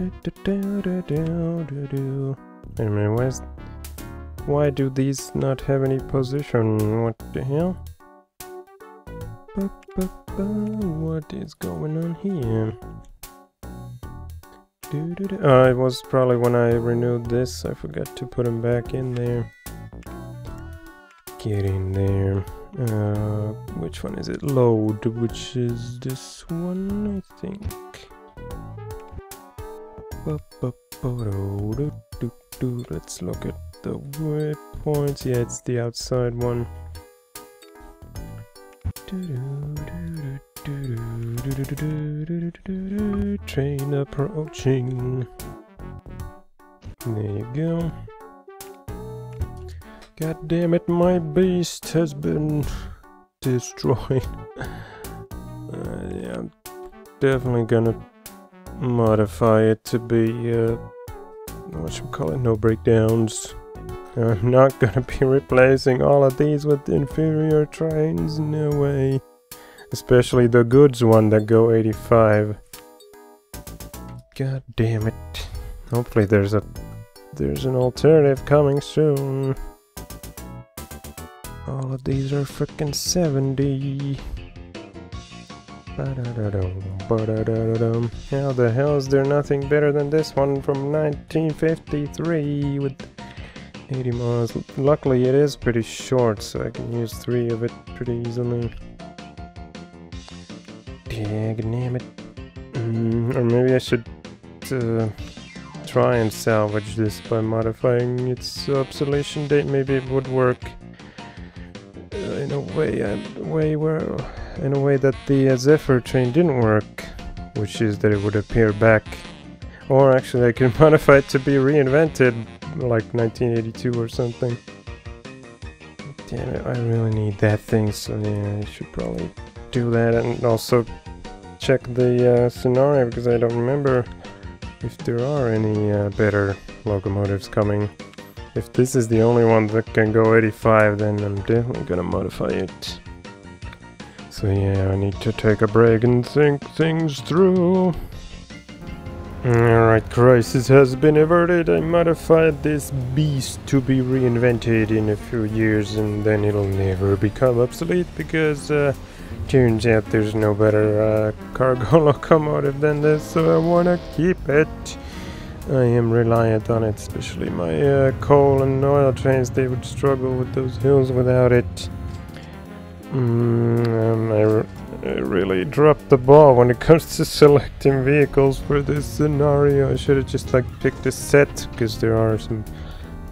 Wait a minute, why do these not have any position? What the hell? What is going on here? It was probably when I renewed this, I forgot to put them back in there. Get in there. Which one is it? Load, which is this one, I think. Let's look at the waypoints. Yeah, it's the outside one. Train approaching. There you go. God damn it, my beast has been destroyed. Yeah, I'm definitely gonna modify it to be what should we call it? No breakdowns. I'm not gonna be replacing all of these with inferior trains, no way. Especially the goods one that go 85. God damn it. Hopefully there's an alternative coming soon. All of these are frickin' 70. How the hell is there nothing better than this one from 1953 with 80 miles? Luckily it is pretty short, so I can use 3 of it pretty easily. Damn it. Or maybe I should try and salvage this by modifying its obsolescence date. Maybe it would work in a way that the Zephyr train didn't work, which is that it would appear back. Or actually I could modify it to be reinvented like 1982 or something. Damn it, I really need that thing, so yeah, I should probably do that and also check the scenario, because I don't remember if there are any better locomotives coming. If this is the only one that can go 85, then I'm definitely gonna modify it. So yeah, I need to take a break and think things through. Alright, crisis has been averted. I modified this beast to be reinvented in a few years, and then it'll never become obsolete, because turns out there's no better cargo locomotive than this, so I wanna keep it. I am reliant on it, especially my coal and oil trains. They would struggle with those hills without it. I really dropped the ball when it comes to selecting vehicles for this scenario. I should have just like picked a set, because there are some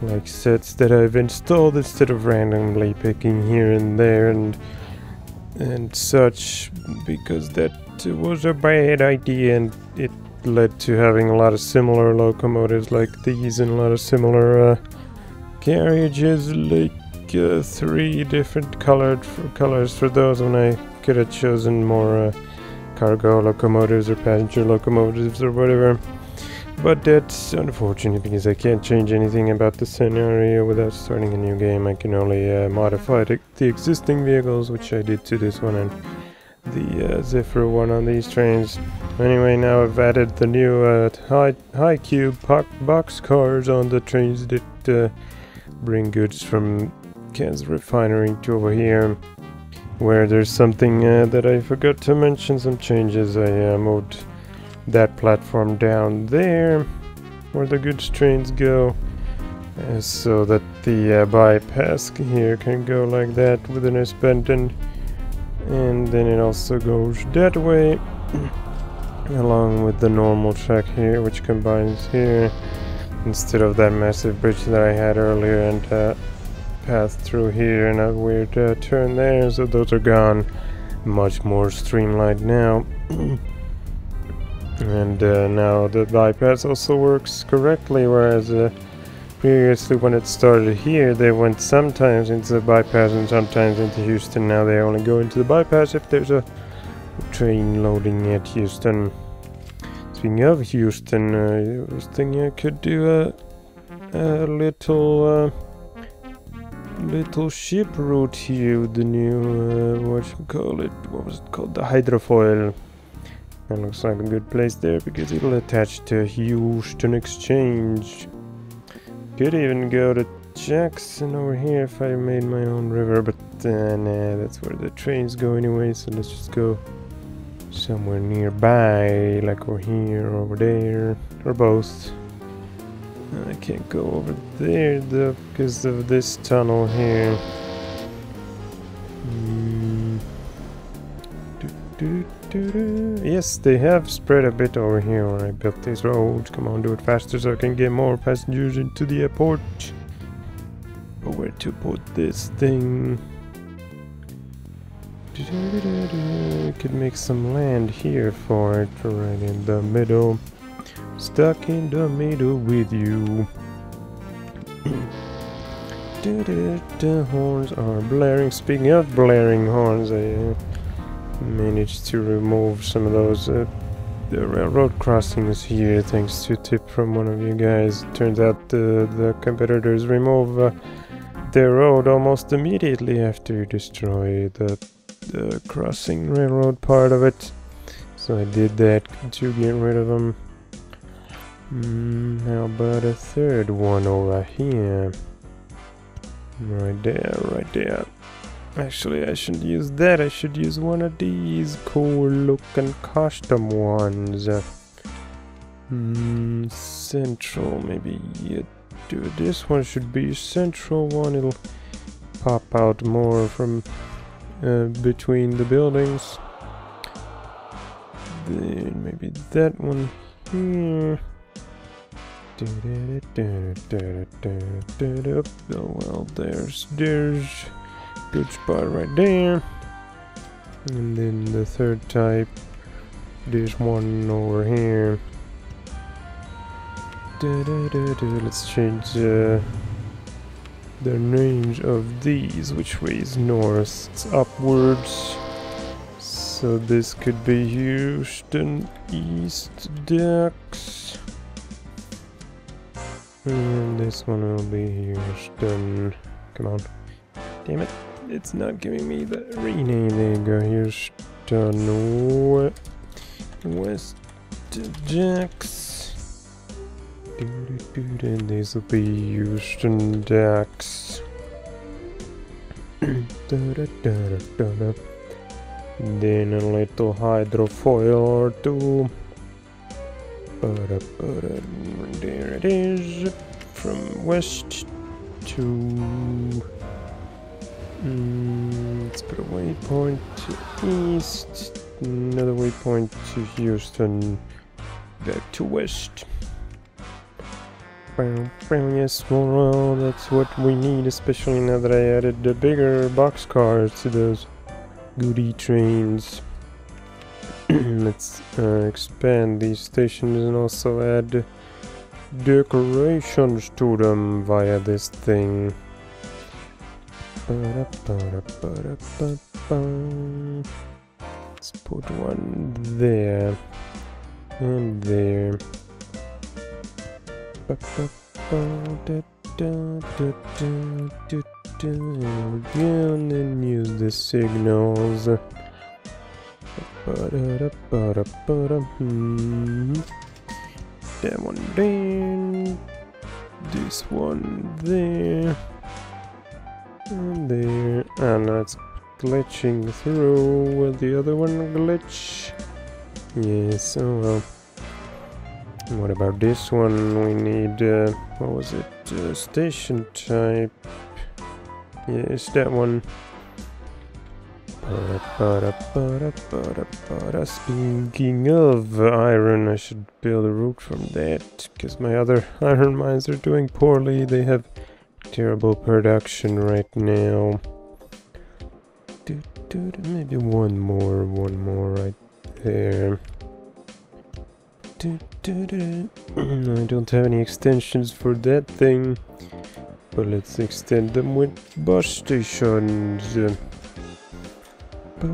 like sets that I've installed instead of randomly picking here and there and such, because that was a bad idea, and it led to having a lot of similar locomotives like these and a lot of similar carriages, like 3 different colors for those, when I could have chosen more cargo locomotives or passenger locomotives or whatever. But that's unfortunate, because I can't change anything about the scenario without starting a new game. I can only modify the existing vehicles, which I did to this one and the Zephyr one on these trains. Anyway, now I've added the new high cube box cars on the trains that bring goods from Kansas refinery to over here. Where there's something that I forgot to mention, some changes. I moved that platform down there where the goods trains go, so that the bypass here can go like that with an S-bend, and then it also goes that way along with the normal track here, which combines here instead of that massive bridge that I had earlier, and path through here and a weird turn there. So those are gone, much more streamlined now. And now the bypass also works correctly, whereas previously when it started here, they went sometimes into the bypass and sometimes into Houston. Now they only go into the bypass if there's a train loading at Houston. Speaking of Houston, I was thinking I could do a little ship route here with the new what was it called? The hydrofoil. That looks like a good place there because it'll attach to Houston Exchange. Could even go to Jackson over here if I made my own river, but nah, that's where the trains go anyway, so let's just go somewhere nearby, like over here or over there, or both. I can't go over there though because of this tunnel here. Yes, they have spread a bit over here when I built these roads. Come on, do it faster so I can get more passengers into the airport. But where to put this thing? Could make some land here for it, right in the middle. Stuck in the middle with you. The horns are blaring. Speaking of blaring horns, I managed to remove some of those the railroad crossings here thanks to a tip from one of you guys. Turns out the competitors remove their road almost immediately after you destroy the crossing railroad part of it, so I did that to get rid of them. How about a third one over here? Right there, right there. Actually, I shouldn't use that. I should use one of these cool looking custom ones. Central, maybe. Do this one should be central one. It'll pop out more from between the buildings. Then maybe that one here. Oh well, there's good spot right there. And then the third type, this one over here. Let's change the names of these, which way is north? It's upwards. So this could be Houston East Ducks. And this one will be Houston. Come on. Damn it, it's not giving me the rename. There you go, Houston West Jacks. And these will be Houston Jacks. Then a little hydrofoil or two. There it is. From west to... let's put a waypoint to east, another waypoint to Houston, back to west. Yes, well, that's what we need, especially now that I added the bigger boxcars to those goody trains. Let's expand these stations and also add decorations to them via this thing. Let's put one there and there. And then use the signals. That one there. This one there. And there, and it's glitching through. Will the other one glitch? Yes, oh well. What about this one? We need, what was it? Station type. Yes, that one. Speaking of iron, I should build a route from that, because my other iron mines are doing poorly. They have terrible production right now. Maybe one more right there. I don't have any extensions for that thing, but let's extend them with bus stations. I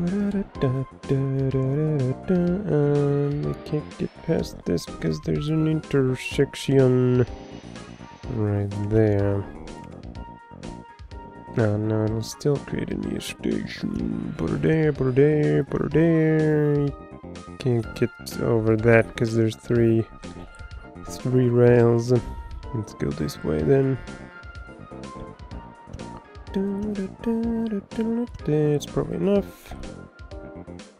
can't get past this because there's an intersection right there. No, it'll still create a new station. Put it there, put it there, put it there. can't get over that because there's three rails. Let's go this way then. That's probably enough.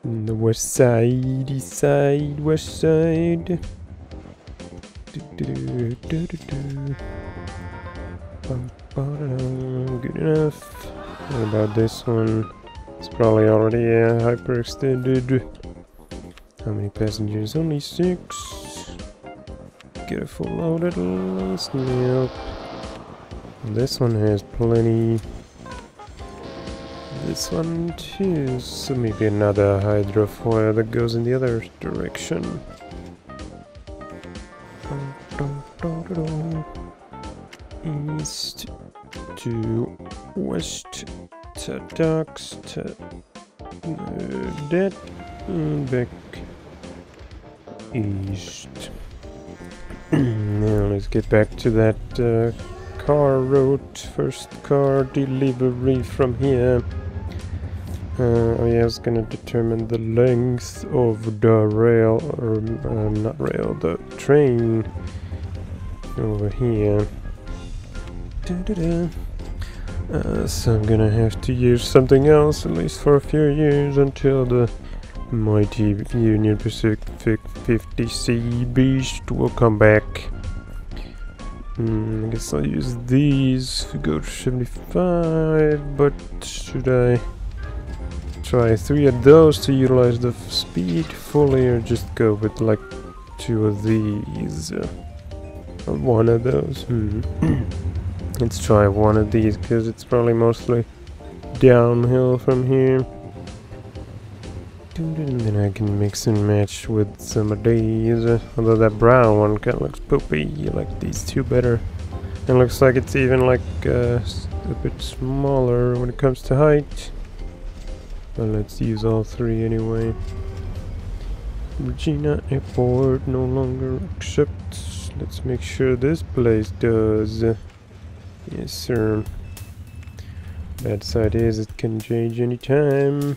On the west side, east side, west side. Good enough. What about this one? It's probably already hyperextended. How many passengers? Only 6. Get a full load at least. Yep. This one has plenty. This one too. So maybe another hydrofoil that goes in the other direction. East to west to docks to that and back east. Now let's get back to that car route. First car delivery from here. I was gonna determine the length of the rail, or not rail, the train over here. So I'm gonna have to use something else at least for a few years until the mighty Union Pacific 50C beast will come back. I guess I'll use these to go to 75, but should I try 3 of those to utilize the speed fully, or just go with like 2 of these? Or one of those? Let's try one of these because it's probably mostly downhill from here. And then I can mix and match with some of these. Although that brown one kind of looks poopy. You like these two better. It looks like it's even like a bit smaller when it comes to height. But let's use all 3 anyway. Regina Airport no longer accepts. Let's make sure this place does. Yes, sir. Bad side is it can change any time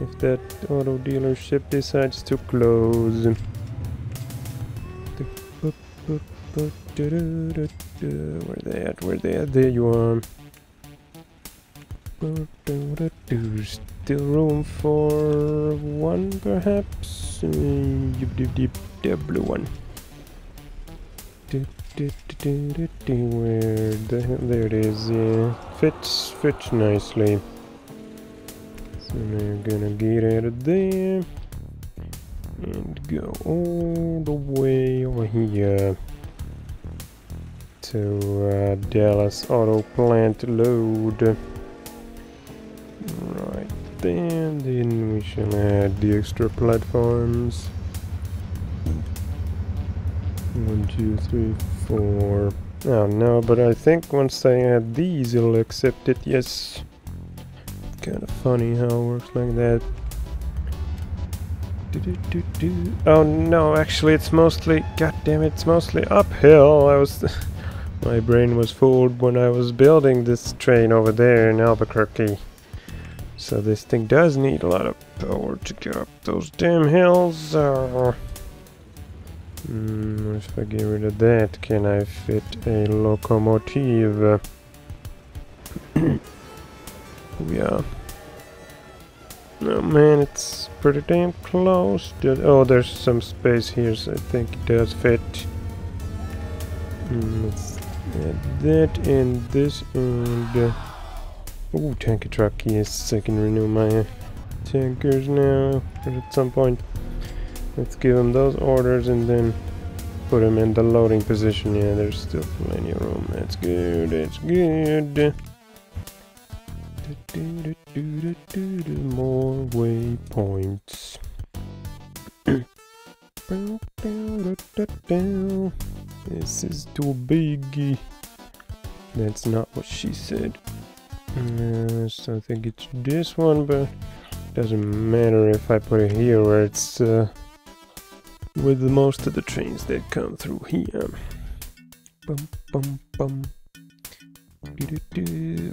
if that auto dealership decides to close. Where they at? There you are. Still room for one, perhaps. The blue one. Where the hell? There it is. Yeah, fits nicely. So we're gonna get out of there and go all the way over here to Dallas Auto Plant Load. Right then we shall add the extra platforms. 1, 2, 3, 4. Oh no, but I think once I add these it'll accept it, yes. Kind of funny how it works like that. Oh no, actually it's mostly, god damn it, it's mostly uphill. My brain was fooled when I was building this train over there in Albuquerque. So this thing does need a lot of power to get up those damn hills. If I get rid of that, can I fit a locomotive? Yeah. Oh man, it's pretty damn close. Oh, there's some space here, so I think it does fit. Let's add that and this and... ooh, tanker truck, yes, I can renew my tankers now, but at some point. Let's give them those orders and then put them in the loading position. Yeah, there's still plenty of room. That's good, that's good. More waypoints. This is too big. That's not what she said. So I think it's this one, but doesn't matter if I put it here where it's... with most of the trains that come through here.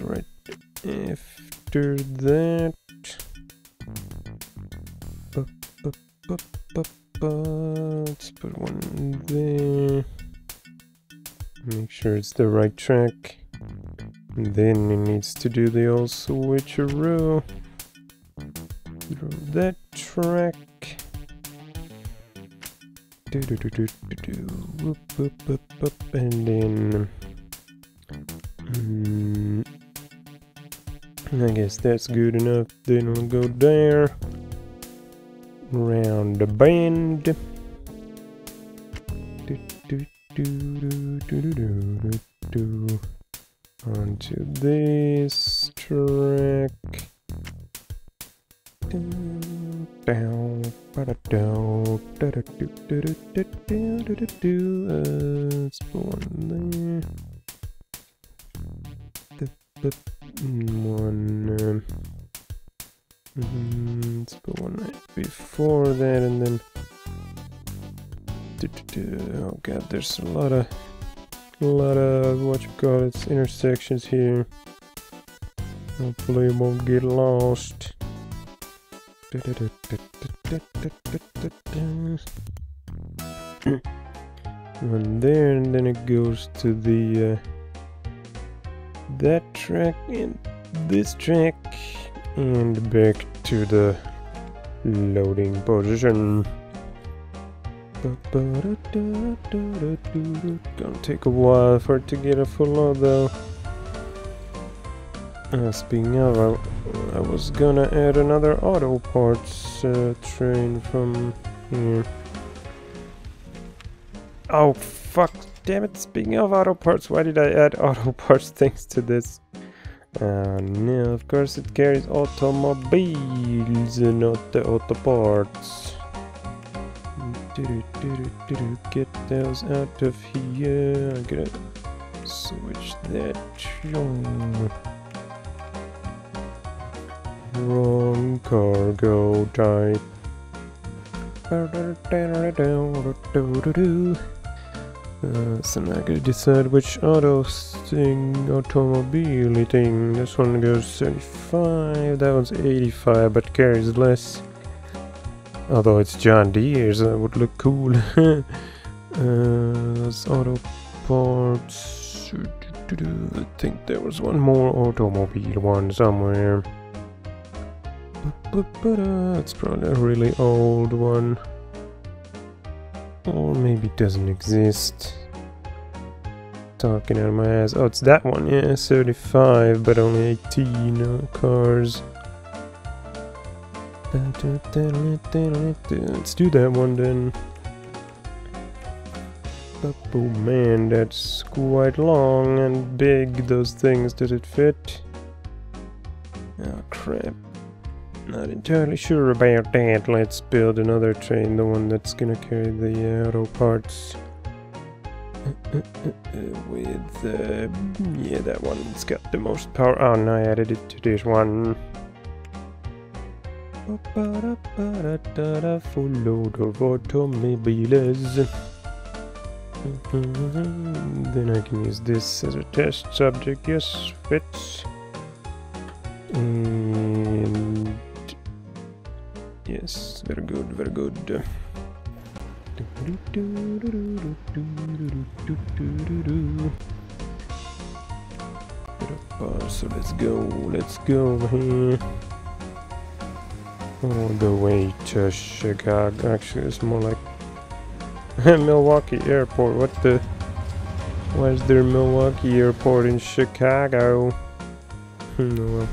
Right after that. Let's put one there. Make sure it's the right track. And then it needs to do the old switcheroo. Through that track. And then I guess that's good enough. Then we'll go there. Round the bend. Onto this track. Let's put one there. Let's put one right before that, and then. Oh god, there's a lot of what you call it, intersections here. Hopefully it won't get lost. One there, and then it goes to the that track and this track, and back to the loading position. Gonna take a while for it to get a full load though. Speaking of, I was gonna add another auto parts train from here. Oh fuck, damn it. Speaking of auto parts, why did I add auto parts things to this? No, of course it carries automobiles and not the auto parts. Get those out of here. I'm gonna switch that. Wrong cargo type. So now I gotta decide which automobile thing. This one goes 75, that one's 85, but carries less. Although it's John Deere, so that would look cool. Auto parts. I think there was one more automobile one somewhere. It's probably a really old one. Or maybe it doesn't exist. Talking out of my ass. Oh, it's that one, yeah, 35, but only 18 cars. Let's do that one then. Oh man, that's quite long and big, those things. Does it fit? Oh crap. Not entirely sure about that. Let's build another train, the one that's gonna carry the auto parts. With yeah, that one's got the most power. Oh no, I added it to this one. Full load of automobiles. Then I can use this as a test subject. Yes, fits. And yes, very good, very good. So let's go here. All the way to Chicago. Actually, it's more like Milwaukee Airport. What the? Why is there Milwaukee Airport in Chicago? No.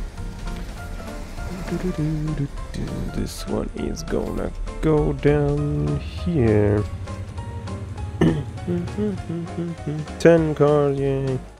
This one is gonna go down here. 10 cars, yay.